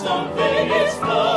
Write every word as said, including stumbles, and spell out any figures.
Something is gone.